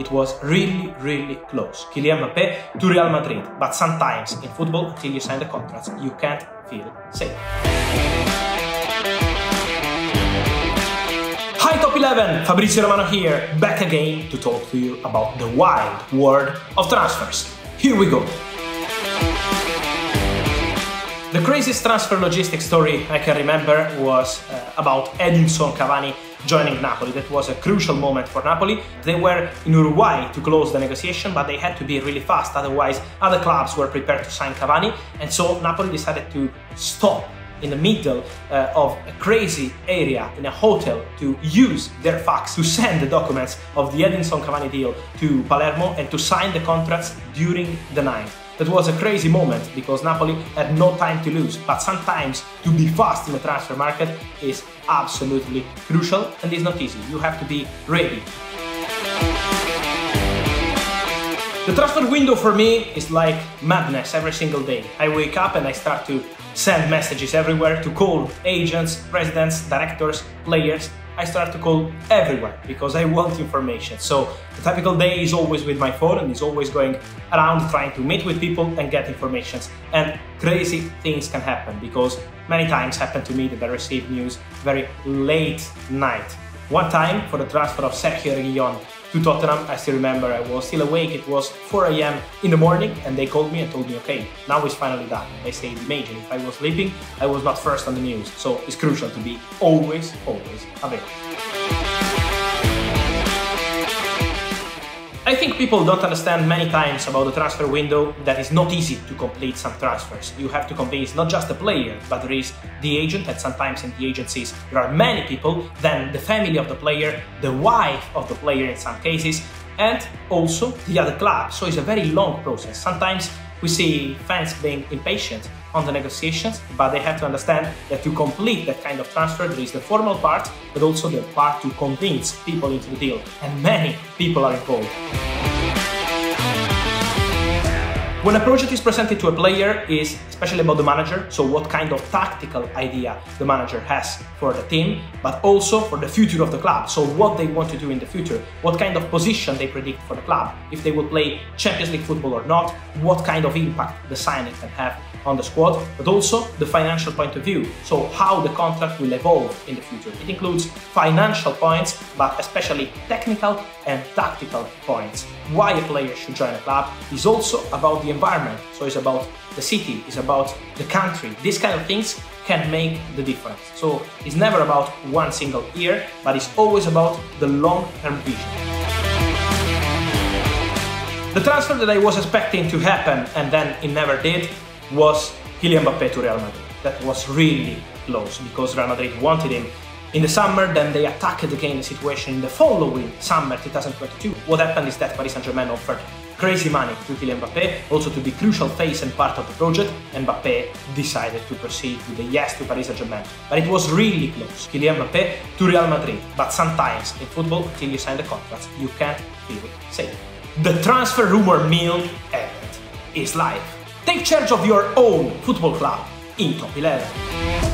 It was really close, Kylian Mbappé to Real Madrid, but sometimes in football, until you sign the contracts, you can't feel safe. Hi Top 11, Fabrizio Romano here, back again to talk to you about the wild world of transfers. Here we go! The craziest transfer logistics story I can remember was about Edinson Cavani joining Napoli. That was a crucial moment for Napoli. They were in Uruguay to close the negotiation, but they had to be really fast, otherwise other clubs were prepared to sign Cavani, and so Napoli decided to stop in the middle of a crazy area in a hotel to use their fax to send the documents of the Edinson Cavani deal to Palermo and to sign the contracts during the night. That was a crazy moment because Napoli had no time to lose, but sometimes to be fast in the transfer market is absolutely crucial and is not easy. You have to be ready. The transfer window for me is like madness every single day. I wake up and I start to send messages everywhere, to call agents, presidents, directors, players. I start to call everywhere because I want information. So the typical day is always with my phone and is always going around trying to meet with people and get information. And crazy things can happen because many times happened to me that I received news very late night. One time for the transfer of Sergio Reguillon to Tottenham, I still remember I was still awake, it was 4 AM in the morning and they called me and told me, okay, now it's finally done. They say, imagine if I was sleeping, I was not first on the news. So it's crucial to be always available. I think people don't understand many times about the transfer window that it's not easy to complete some transfers. You have to convince not just the player, but there is the agent, and sometimes in the agencies there are many people, then the family of the player, the wife of the player in some cases, and also the other club. So it's a very long process. Sometimes we see fans being impatient on the negotiations, but they have to understand that to complete that kind of transfer there is the formal part, but also the part to convince people into the deal, and many people are involved. When a project is presented to a player, is especially about the manager, so what kind of tactical idea the manager has for the team, but also for the future of the club, so what they want to do in the future, what kind of position they predict for the club, if they will play Champions League football or not, what kind of impact the signing can have on the squad, but also the financial point of view, so how the contract will evolve in the future. It includes financial points, but especially technical and tactical points. Why a player should join a club is also about the environment, so it's about the city, it's about the country. These kind of things can make the difference. So it's never about one single year, but it's always about the long-term vision. The transfer that I was expecting to happen and then it never did was Kylian Mbappé to Real Madrid. That was really close because Real Madrid wanted him in the summer, then they attacked again the situation in the following summer 2022. What happened is that Paris Saint-Germain offered crazy money to Kylian Mbappé, also to be crucial face and part of the project, and Mbappé decided to proceed with a yes to Paris Saint-Germain. But it was really close, Kylian Mbappé to Real Madrid, but sometimes in football, until you sign the contracts, you can't feel safe. The transfer rumor mill is live. Take charge of your own football club in Top 11.